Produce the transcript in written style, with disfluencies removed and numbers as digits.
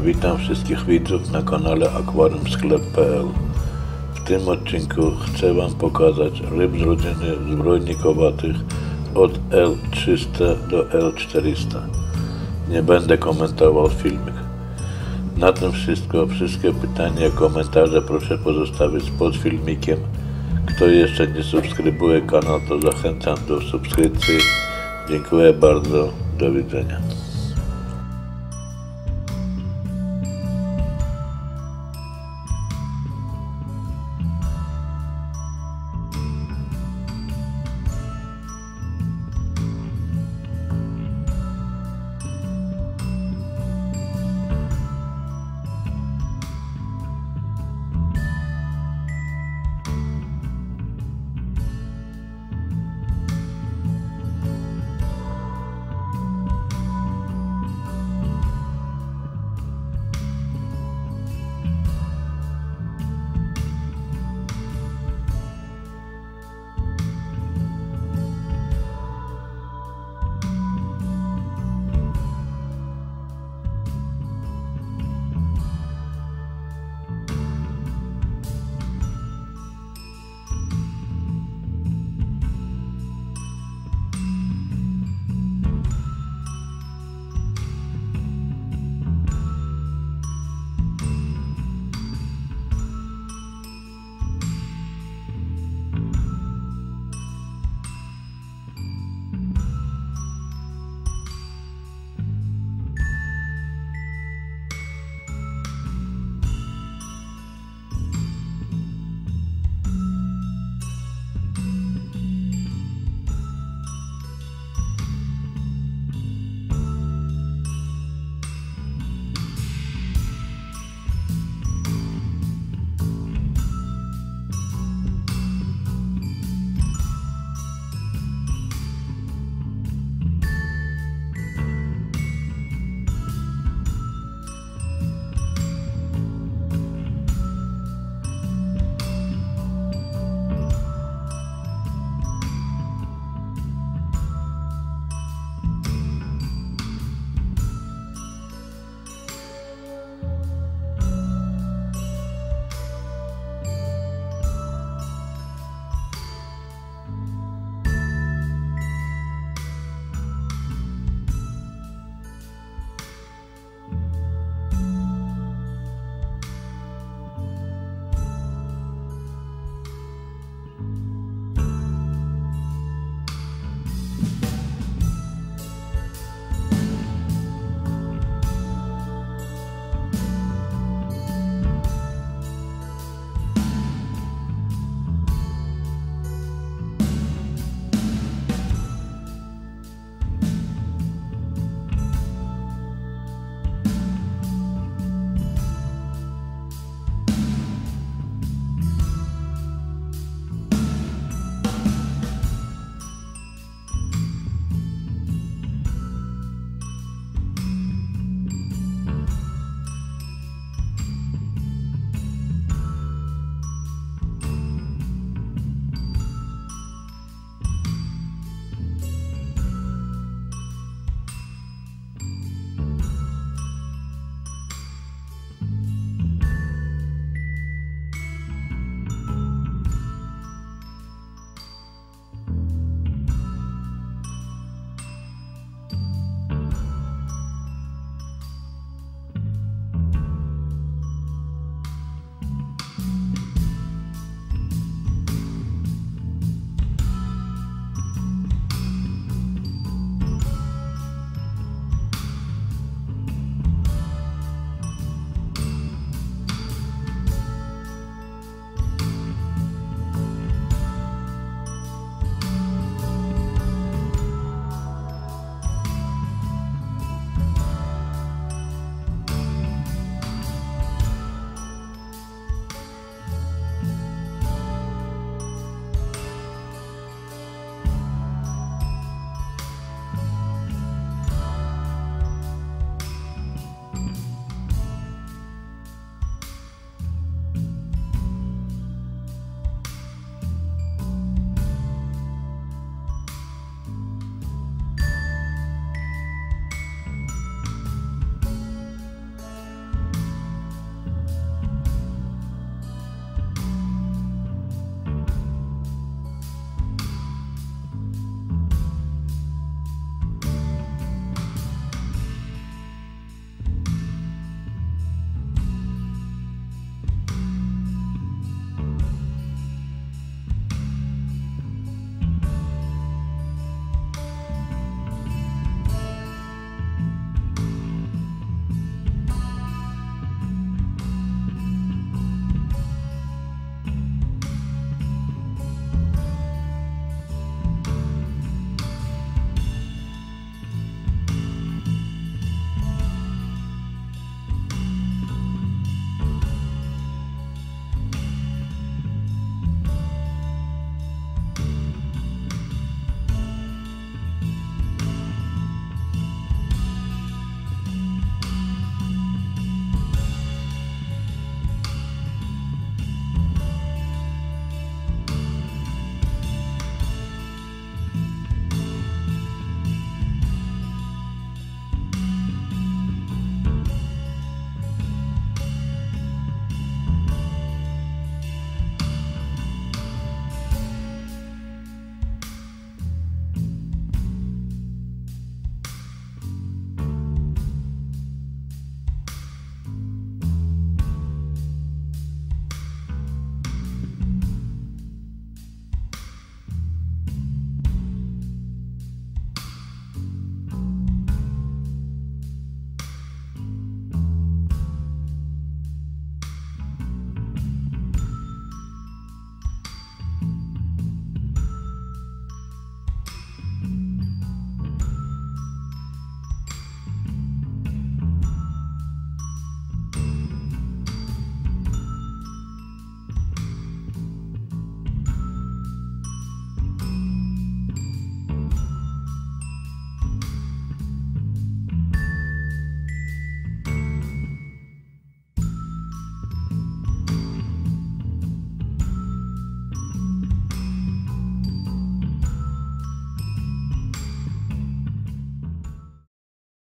Witam wszystkich widzów na kanale AquariumSklep.pl. W tym odcinku chcę Wam pokazać ryb z rodziny zbrojnikowatych od L300 do L400. Nie będę komentował filmik. Na tym wszystko. Wszystkie pytania i komentarze proszę pozostawić pod filmikiem. Kto jeszcze nie subskrybuje kanał, to zachęcam do subskrypcji. Dziękuję bardzo. Do widzenia.